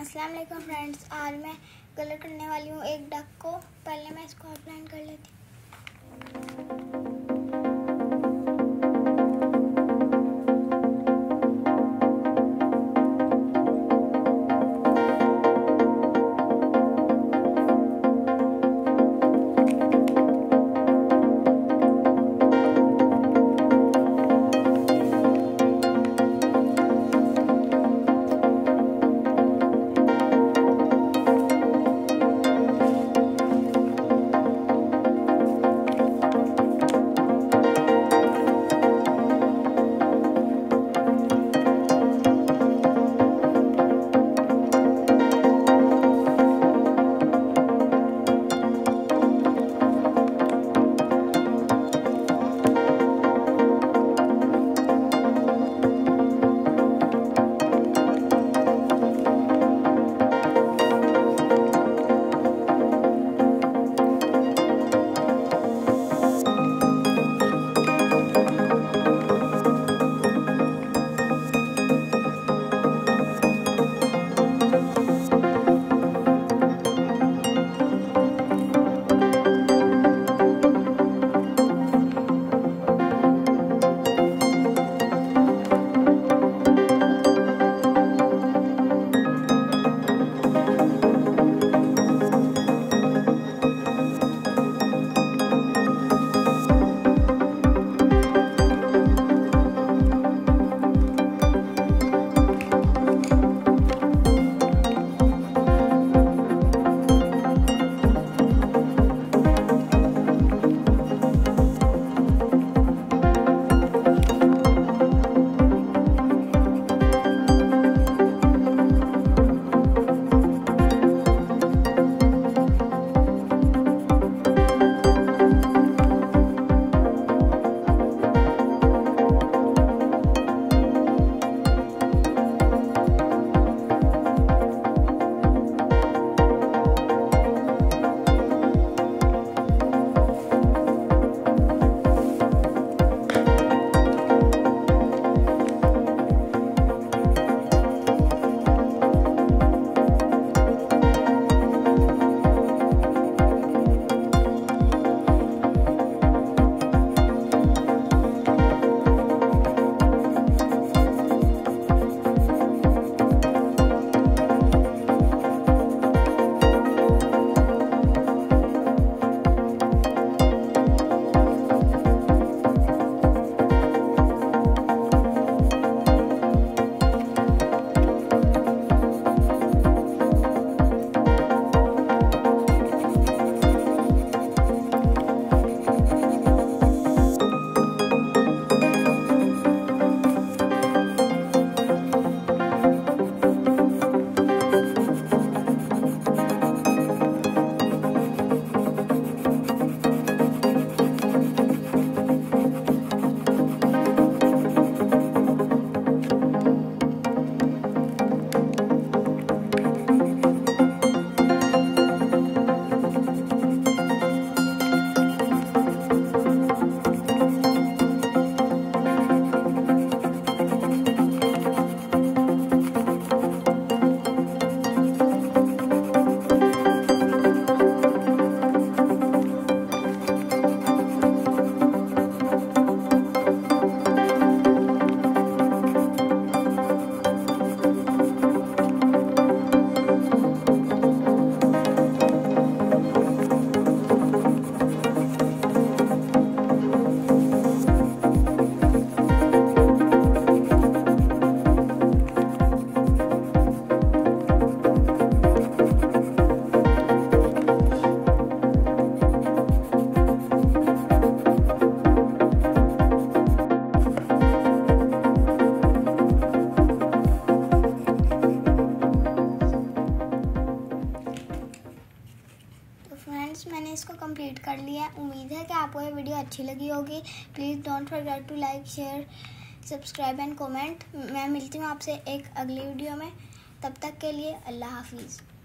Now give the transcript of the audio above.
अस्सलाम वालेकुम फ्रेंड्स, आज मैं कलर करने वाली हूँ एक डक को। पहले मैं इसको आउटलाइन कर लेती हूँ। मैंने इसको कंप्लीट कर लिया है। उम्मीद है कि आपको ये वीडियो अच्छी लगी होगी। Please don't forget to like, share, subscribe and comment. मैं मिलती हूँ आपसे एक अगली वीडियो में। तब तक के लिए अल्लाह हाफिज़।